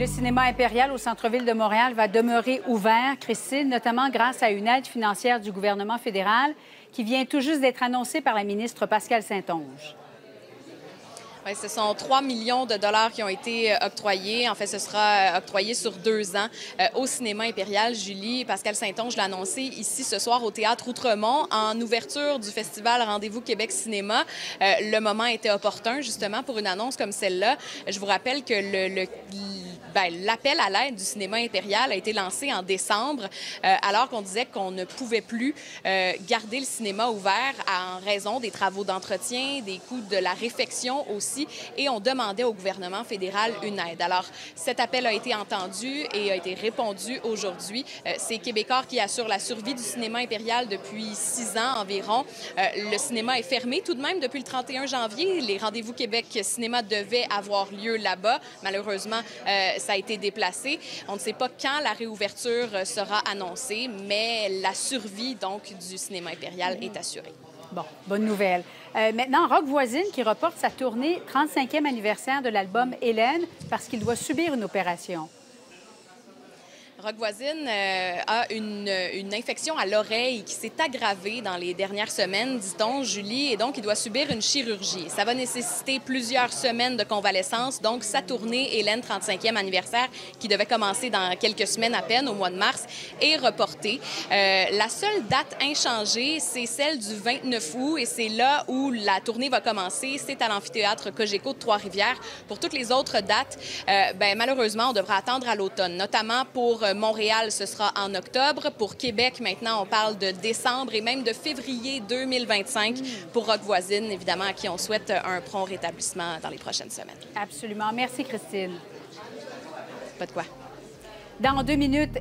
Le Cinéma Impérial au centre-ville de Montréal va demeurer ouvert, Christine, notamment grâce à une aide financière du gouvernement fédéral qui vient tout juste d'être annoncée par la ministre Pascale St-Onge. Oui, ce sont 3 millions de dollars qui ont été octroyés. En fait, ce sera octroyé sur 2 ans au Cinéma Impérial. Julie, Pascale St-Onge l'a annoncé ici ce soir au Théâtre Outremont en ouverture du Festival Rendez-vous Québec Cinéma. Le moment était opportun, justement, pour une annonce comme celle-là. Je vous rappelle que l'appel à l'aide du Cinéma Impérial a été lancé en décembre, alors qu'on disait qu'on ne pouvait plus garder le cinéma ouvert en raison des travaux d'entretien, des coûts de la réfection aussi, et on demandait au gouvernement fédéral une aide. Alors, cet appel a été entendu et a été répondu aujourd'hui. C'est Québecor qui assure la survie du Cinéma Impérial depuis 6 ans environ. Le cinéma est fermé tout de même depuis le 31 janvier. Les Rendez-vous Québec Cinéma devaient avoir lieu là-bas. Malheureusement, ça a été déplacé. On ne sait pas quand la réouverture sera annoncée, mais la survie, donc, du Cinéma Impérial est assurée. Bon, bonne nouvelle. Maintenant, Roch Voisine qui reporte sa tournée 35e anniversaire de l'album Hélène parce qu'il doit subir une opération. Roch Voisine a une infection à l'oreille qui s'est aggravée dans les dernières semaines, dit-on, Julie, et donc il doit subir une chirurgie. Ça va nécessiter plusieurs semaines de convalescence, donc sa tournée Hélène 35e anniversaire, qui devait commencer dans quelques semaines à peine, au mois de mars, est reportée. La seule date inchangée, c'est celle du 29 août, et c'est là où la tournée va commencer. C'est à l'amphithéâtre Cogeco de Trois-Rivières. Pour toutes les autres dates, malheureusement, on devra attendre à l'automne, notamment pour Montréal, ce sera en octobre. Pour Québec, maintenant, on parle de décembre et même de février 2025 pour Roch Voisine, évidemment, à qui on souhaite un prompt rétablissement dans les prochaines semaines. Absolument. Merci, Christine. Pas de quoi. Dans 2 minutes,